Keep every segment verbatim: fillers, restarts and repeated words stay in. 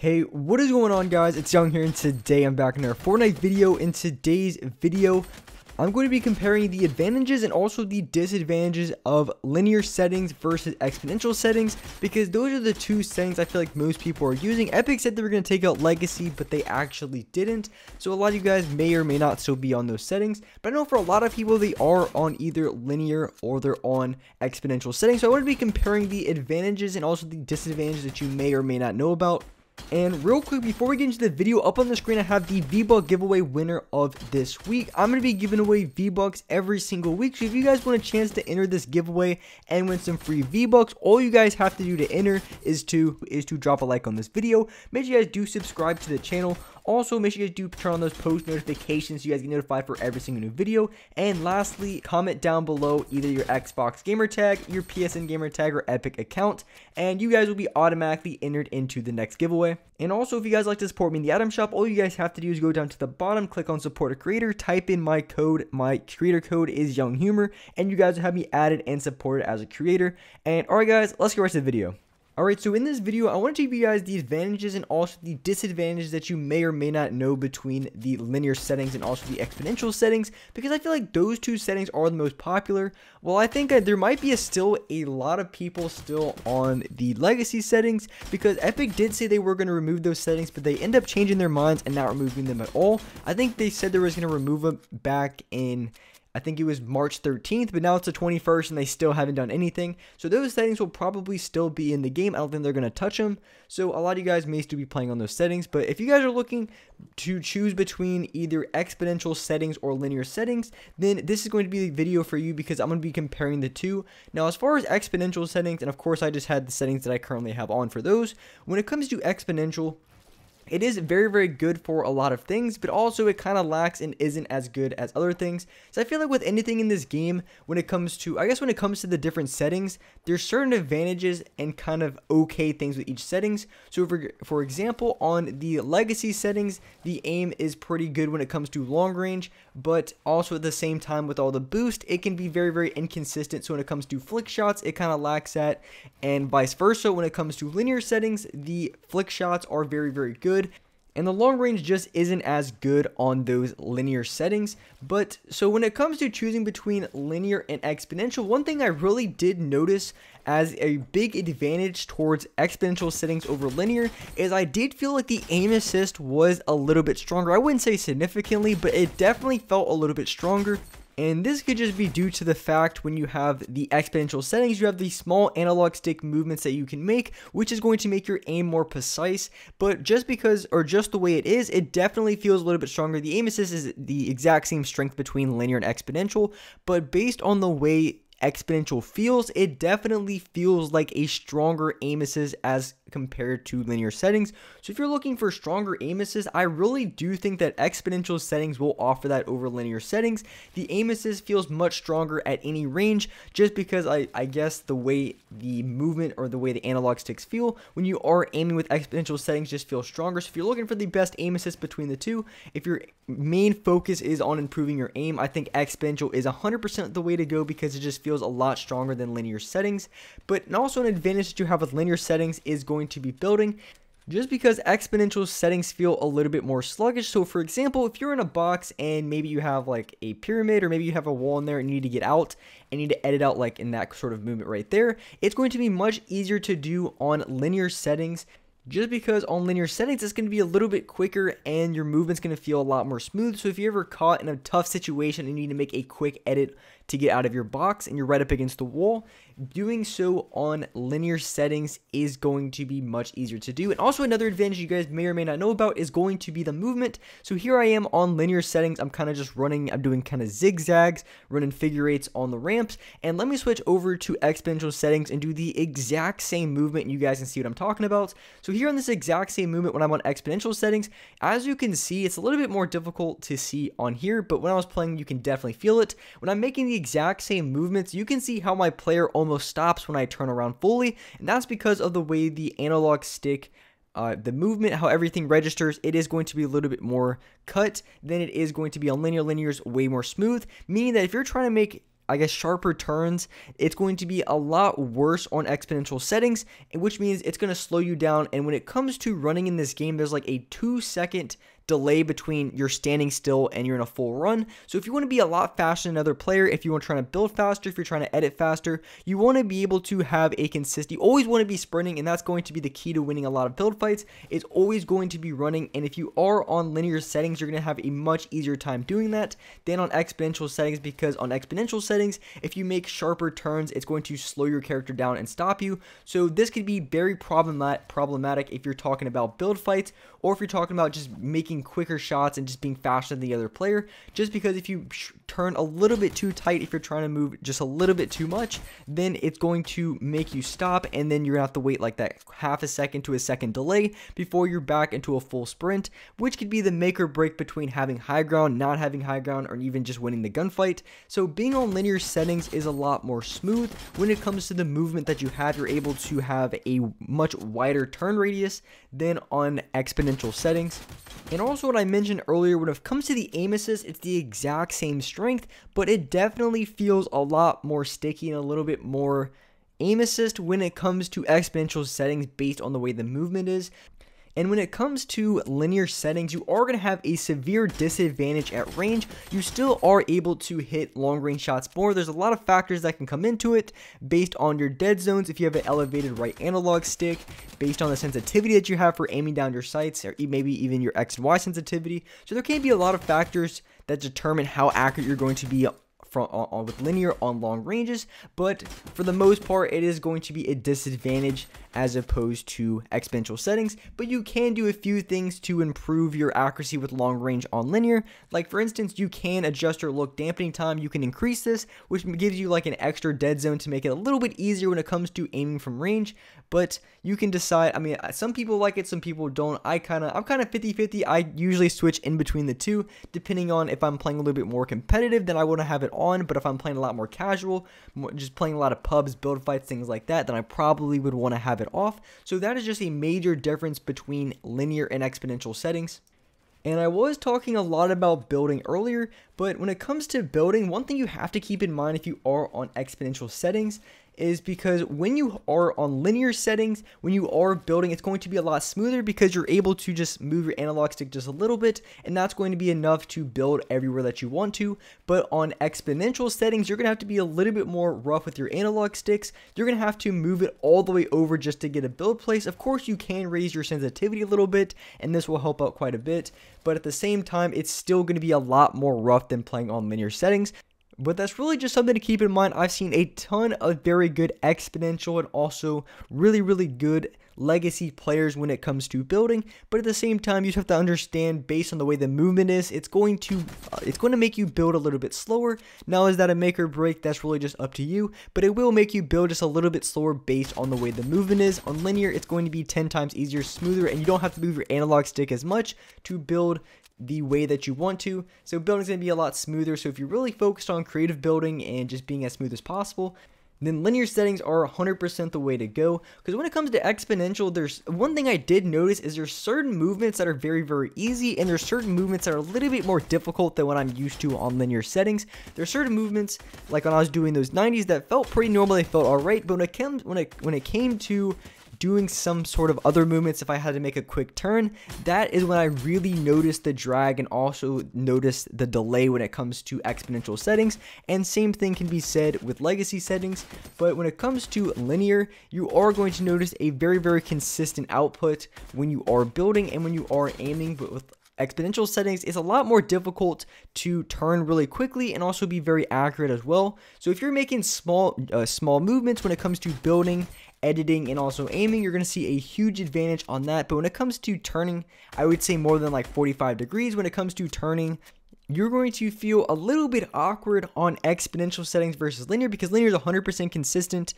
Hey, what is going on, guys? It's Young here, and today I'm back in our Fortnite video. In today's video, I'm going to be comparing the advantages and also the disadvantages of linear settings versus exponential settings, because those are the two settings I feel like most people are using. Epic said they were going to take out Legacy, but they actually didn't. So a lot of you guys may or may not still be on those settings. But I know for a lot of people, they are on either linear or they're on exponential settings. So I want to be comparing the advantages and also the disadvantages that you may or may not know about. And real quick, before we get into the video, up on the screen I have the V-Buck giveaway winner of this week. I'm going to be giving away V-Bucks every single week, so if you guys want a chance to enter this giveaway and win some free V-Bucks, all you guys have to do to enter is to is to drop a like on this video. Make sure you guys do subscribe to the channel. Also, make sure you guys do turn on those post notifications so you guys get notified for every single new video. And lastly, comment down below either your Xbox gamer tag, your P S N gamer tag, or Epic account, and you guys will be automatically entered into the next giveaway. And also, if you guys like to support me in the item shop, all you guys have to do is go down to the bottom, click on support a creator, type in my code. My creator code is YoungHumor, and you guys will have me added and supported as a creator. And alright guys, let's get right to the video. Alright, so in this video, I want to give you guys the advantages and also the disadvantages that you may or may not know between the linear settings and also the exponential settings, because I feel like those two settings are the most popular. Well, I think uh, there might be a still a lot of people still on the legacy settings, because Epic did say they were going to remove those settings, but they end up changing their minds and not removing them at all. I think they said they was going to remove them back in... I think it was March thirteenth, but now it's the twenty-first and they still haven't done anything. So those settings will probably still be in the game. I don't think they're going to touch them. So a lot of you guys may still be playing on those settings. But if you guys are looking to choose between either exponential settings or linear settings, then this is going to be the video for you, because I'm going to be comparing the two. Now, as far as exponential settings, and of course I just had the settings that I currently have on for those. When it comes to exponential, it is very, very good for a lot of things, but also it kind of lacks and isn't as good as other things. So I feel like with anything in this game, when it comes to, I guess when it comes to the different settings, there's certain advantages and kind of okay things with each settings. So for, for example, on the legacy settings, the aim is pretty good when it comes to long range, but also at the same time with all the boost, it can be very, very inconsistent. So when it comes to flick shots, it kind of lacks that, and vice versa. When it comes to linear settings, the flick shots are very, very good. And the long range just isn't as good on those linear settings. But so when it comes to choosing between linear and exponential, one thing I really did notice as a big advantage towards exponential settings over linear is I did feel like the aim assist was a little bit stronger. I wouldn't say significantly, but it definitely felt a little bit stronger. And this could just be due to the fact when you have the exponential settings, you have the small analog stick movements that you can make, which is going to make your aim more precise. But just because, or just the way it is, it definitely feels a little bit stronger. The aim assist is the exact same strength between linear and exponential, but based on the way exponential feels, it definitely feels like a stronger aim assist as compared to linear settings. So if you're looking for stronger aim assist, I really do think that exponential settings will offer that over linear settings. The aim assist feels much stronger at any range, just because I, I guess the way the movement or the way the analog sticks feel when you are aiming with exponential settings just feels stronger. So if you're looking for the best aim assist between the two, if your main focus is on improving your aim, I think exponential is one hundred percent the way to go, because it just feels a lot stronger than linear settings. But and also an advantage that you have with linear settings is going to be building, just because exponential settings feel a little bit more sluggish. So for example, if you're in a box and maybe you have like a pyramid, or maybe you have a wall in there and you need to get out and you need to edit out like in that sort of movement right there, it's going to be much easier to do on linear settings, just because on linear settings it's going to be a little bit quicker and your movement's going to feel a lot more smooth. So if you're ever caught in a tough situation and you need to make a quick edit to get out of your box and you're right up against the wall, doing so on linear settings is going to be much easier to do. And also another advantage you guys may or may not know about is going to be the movement. So here I am on linear settings, I'm kind of just running, I'm doing kind of zigzags, running figure eights on the ramps, and let me switch over to exponential settings and do the exact same movement, and you guys can see what I'm talking about. So here on this exact same movement when I'm on exponential settings, as you can see, it's a little bit more difficult to see on here, but when I was playing you can definitely feel it. When I'm making the exact same movements, you can see how my player almost stops when I turn around fully, and that's because of the way the analog stick, uh, the movement, how everything registers, it is going to be a little bit more cut than it is going to be on linear. Linear is way more smooth, meaning that if you're trying to make I guess, sharper turns, it's going to be a lot worse on exponential settings, which means it's going to slow you down. And when it comes to running in this game, there's like a two second delay between you're standing still and you're in a full run. So if you want to be a lot faster than another player, if you want to try to build faster, if you're trying to edit faster, you want to be able to have a consistent, you always want to be sprinting, and that's going to be the key to winning a lot of build fights. It's always going to be running, and if you are on linear settings, you're going to have a much easier time doing that than on exponential settings, because on exponential settings, if you make sharper turns, it's going to slow your character down and stop you. So this could be very problematic if you're talking about build fights, or if you're talking about just making quicker shots and just being faster than the other player, just because if you turn a little bit too tight, if you're trying to move just a little bit too much, then it's going to make you stop, and then you're gonna have to wait like that half a second to a second delay before you're back into a full sprint, which could be the make or break between having high ground, not having high ground, or even just winning the gunfight. So being on linear settings is a lot more smooth when it comes to the movement that you have. You're able to have a much wider turn radius than on exponential settings. And also what I mentioned earlier, when it comes to the aim assist, it's the exact same strength, but it definitely feels a lot more sticky and a little bit more aim assist when it comes to exponential settings based on the way the movement is. And when it comes to linear settings, you are going to have a severe disadvantage at range. You still are able to hit long range shots more. There's a lot of factors that can come into it based on your dead zones. If you have an elevated right analog stick, based on the sensitivity that you have for aiming down your sights, or maybe even your X and Y sensitivity. So there can be a lot of factors that determine how accurate you're going to be From, on, with linear on long ranges, but for the most part it is going to be a disadvantage as opposed to exponential settings. But you can do a few things to improve your accuracy with long range on linear. Like, for instance, you can adjust your look dampening time. You can increase this, which gives you like an extra dead zone to make it a little bit easier when it comes to aiming from range. But you can decide, I mean, some people like it, some people don't. I kind of I'm kind of fifty fifty. I usually switch in between the two depending on if I'm playing a little bit more competitive, then I want to have it on, but if I'm playing a lot more casual, just playing a lot of pubs, build fights, things like that, then I probably would want to have it off. So that is just a major difference between linear and exponential settings. And I was talking a lot about building earlier, but when it comes to building, one thing you have to keep in mind if you are on exponential settings is, because when you are on linear settings, when you are building, it's going to be a lot smoother because you're able to just move your analog stick just a little bit, and that's going to be enough to build everywhere that you want to. But on exponential settings, you're gonna have to be a little bit more rough with your analog sticks. You're gonna have to move it all the way over just to get a build place. Of course, you can raise your sensitivity a little bit, and this will help out quite a bit, but at the same time, it's still gonna be a lot more rough than playing on linear settings. But that's really just something to keep in mind. I've seen a ton of very good exponential and also really, really good legacy players when it comes to building, but at the same time, you have to understand, based on the way the movement is, it's going to uh, it's going to make you build a little bit slower. Now, is that a make or break? That's really just up to you, but it will make you build just a little bit slower based on the way the movement is. On linear, it's going to be ten times easier, smoother, and you don't have to move your analog stick as much to build the way that you want to. So building's gonna be a lot smoother. So if you're really focused on creative building and just being as smooth as possible, then linear settings are one hundred percent the way to go. Because when it comes to exponential, there's one thing I did notice is there's certain movements that are very, very easy, and there's certain movements that are a little bit more difficult than what I'm used to on linear settings. There's certain movements, like when I was doing those nineties, that felt pretty normal, they felt all right, but when it came, when it, when it came to doing some sort of other movements, if I had to make a quick turn, that is when I really noticed the drag and also noticed the delay when it comes to exponential settings. And same thing can be said with legacy settings, but when it comes to linear, you are going to notice a very, very consistent output when you are building and when you are aiming. But with exponential settings, it's a lot more difficult to turn really quickly and also be very accurate as well. So if you're making small uh, small movements when it comes to building, editing, and also aiming, you're going to see a huge advantage on that. But when it comes to turning, I would say more than like forty-five degrees, when it comes to turning, you're going to feel a little bit awkward on exponential settings versus linear, because linear is one hundred percent consistent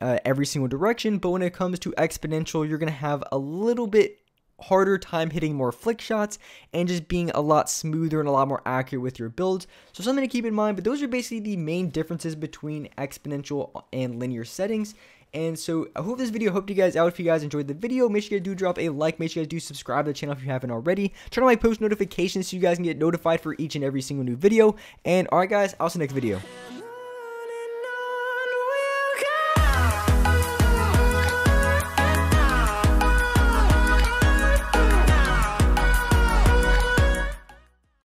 uh, every single direction. But when it comes to exponential, you're going to have a little bit harder time hitting more flick shots and just being a lot smoother and a lot more accurate with your builds. So something to keep in mind, but those are basically the main differences between exponential and linear settings. And so I hope this video helped you guys out. If you guys enjoyed the video, make sure you guys do drop a like. Make sure you guys do subscribe to the channel if you haven't already. Turn on my post notifications so you guys can get notified for each and every single new video. And alright guys, I'll see you next video.